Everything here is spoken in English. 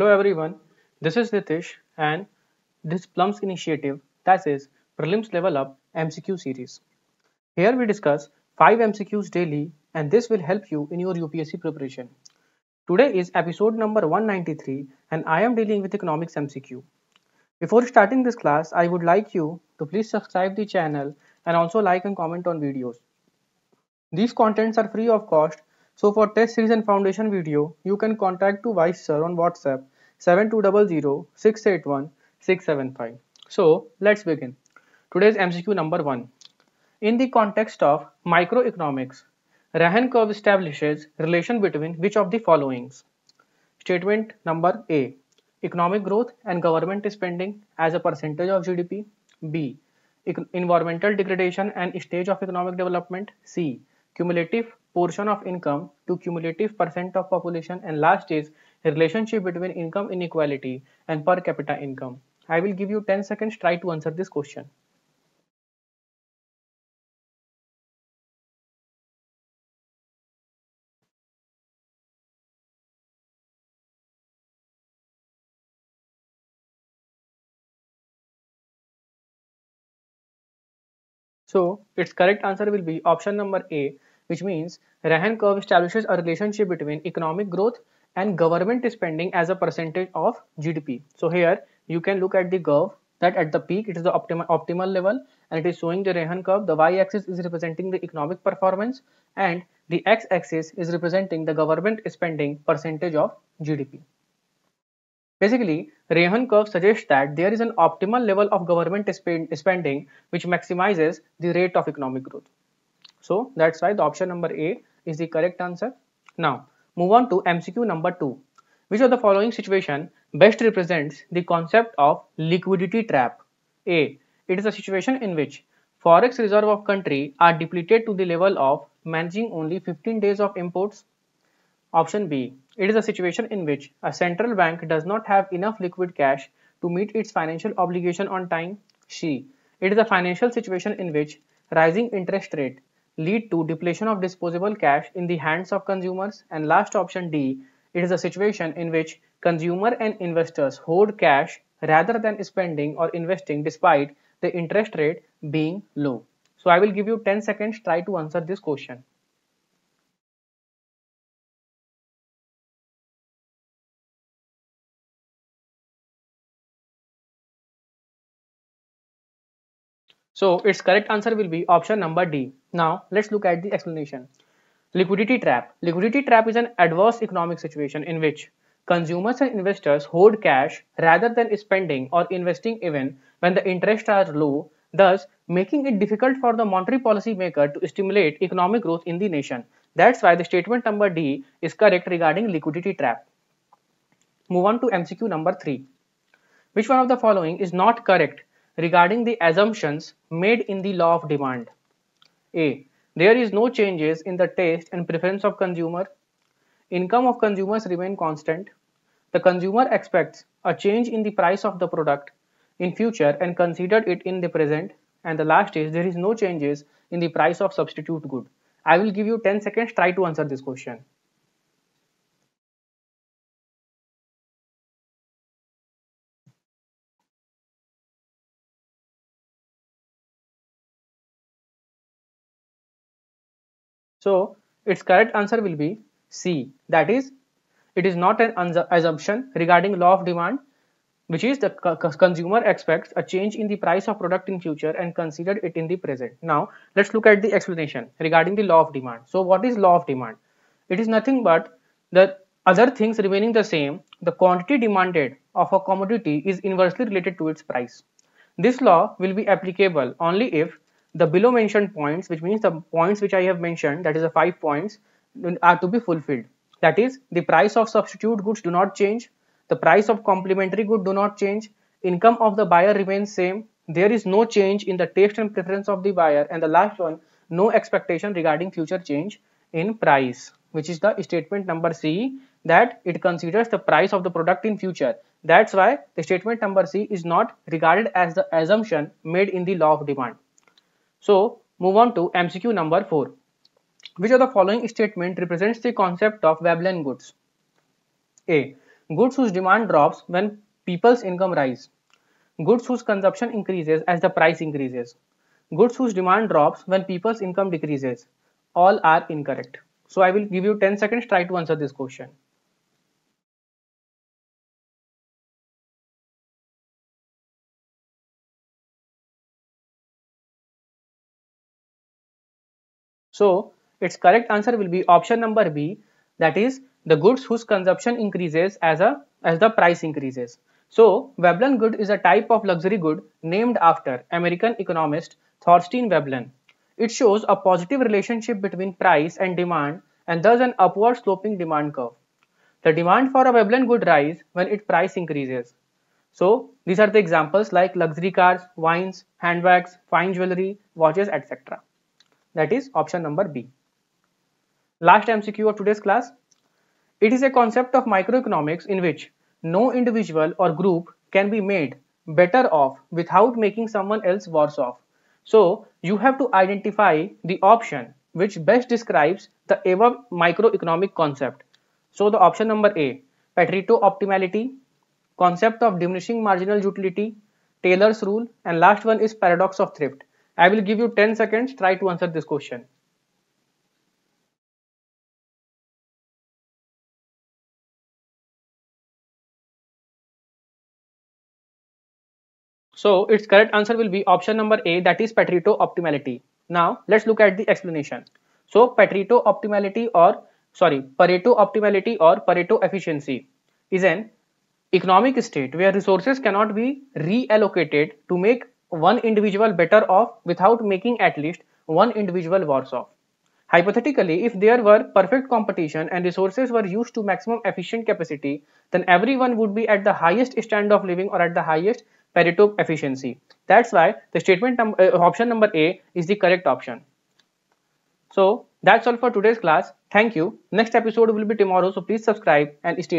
Hello everyone, this is Nitish and this Plum's initiative, that is Prelims Level Up MCQ series. Here we discuss 5 MCQs daily and this will help you in your UPSC preparation. Today is episode number 193 and I am dealing with Economics MCQ. Before starting this class, I would like you to please subscribe the channel and also like and comment on videos. These contents are free of cost. So for test series and foundation video, you can contact to Vice Sir on WhatsApp 7200 681 675. So let's begin. Today's MCQ number 1. In the context of microeconomics, Rahen curve establishes relation between which of the followings? Statement number A. Economic growth and government spending as a percentage of GDP. B. Environmental degradation and stage of economic development. C. Cumulative portion of income to cumulative percent of population, and last is relationship between income inequality and per capita income. I will give you 10 seconds, try to answer this question. So its correct answer will be option number A, which means Rahen curve establishes a relationship between economic growth and government spending as a percentage of GDP. So here you can look at the curve that at the peak it is the optimal level and it is showing the Rahen curve. The y-axis is representing the economic performance and the x-axis is representing the government spending percentage of GDP. Basically, Rahen curve suggests that there is an optimal level of government spending which maximizes the rate of economic growth. So that's why the option number A is the correct answer. Now move on to MCQ number 2. Which of the following situation best represents the concept of liquidity trap? A. It is a situation in which forex reserve of country are depleted to the level of managing only 15 days of imports. Option B. It is a situation in which a central bank does not have enough liquid cash to meet its financial obligation on time. C. It is a financial situation in which rising interest rate lead to depletion of disposable cash in the hands of consumers, and last option D, it is a situation in which consumer and investors hoard cash rather than spending or investing despite the interest rate being low. So I will give you 10 seconds, try to answer this question. So its correct answer will be option number D. Now let's look at the explanation. Liquidity trap. Liquidity trap is an adverse economic situation in which consumers and investors hoard cash rather than spending or investing even when the interests are low, thus making it difficult for the monetary policy maker to stimulate economic growth in the nation. That's why the statement number D is correct regarding liquidity trap. Move on to MCQ number 3. Which one of the following is not correct regarding the assumptions made in the law of demand? A. There is no changes in the taste and preference of consumer. Income of consumers remain constant. The consumer expects a change in the price of the product in future and considered it in the present. And the last is there is no changes in the price of substitute good. I will give you 10 seconds, try to answer this question. So its correct answer will be C, that is, it is not an assumption regarding law of demand, which is the consumer expects a change in the price of product in future and considered it in the present. Now let's look at the explanation regarding the law of demand. So what is law of demand? It is nothing but the other things remaining the same, the quantity demanded of a commodity is inversely related to its price. This law will be applicable only if the below mentioned points, which means the points which I have mentioned, that is the 5 points, are to be fulfilled. That is, the price of substitute goods do not change, the price of complementary good do not change, income of the buyer remains same, there is no change in the taste and preference of the buyer, and the last one, no expectation regarding future change in price, which is the statement number C, that it considers the price of the product in future. That's why the statement number C is not regarded as the assumption made in the law of demand. So move on to MCQ number 4. Which of the following statement represents the concept of Veblen goods? A. Goods whose demand drops when people's income rise. Goods whose consumption increases as the price increases. Goods whose demand drops when people's income decreases. All are incorrect. So I will give you 10 seconds. Try to answer this question. So its correct answer will be option number B, that is the goods whose consumption increases as the price increases. So Veblen good is a type of luxury good named after American economist Thorstein Veblen. It shows a positive relationship between price and demand and thus an upward sloping demand curve. The demand for a Veblen good rise when its price increases. So these are the examples like luxury cars, wines, handbags, fine jewelry, watches, etc. That is option number B. Last MCQ of today's class. It is a concept of microeconomics in which no individual or group can be made better off without making someone else worse off. So you have to identify the option which best describes the above microeconomic concept. So the option number A, Pareto optimality, concept of diminishing marginal utility, Taylor's rule, and last one is paradox of thrift. I will give you 10 seconds. Try to answer this question. So its correct answer will be option number A, that is Pareto optimality. Now let's look at the explanation. So Pareto optimality or Pareto efficiency is an economic state where resources cannot be reallocated to make one individual better off without making at least one individual worse off. Hypothetically, if there were perfect competition and resources were used to maximum efficient capacity, then everyone would be at the highest standard of living or at the highest Pareto efficiency. That's why the statement option number A is the correct option. So that's all for today's class. Thank you. Next episode will be tomorrow, so please subscribe and stay tuned.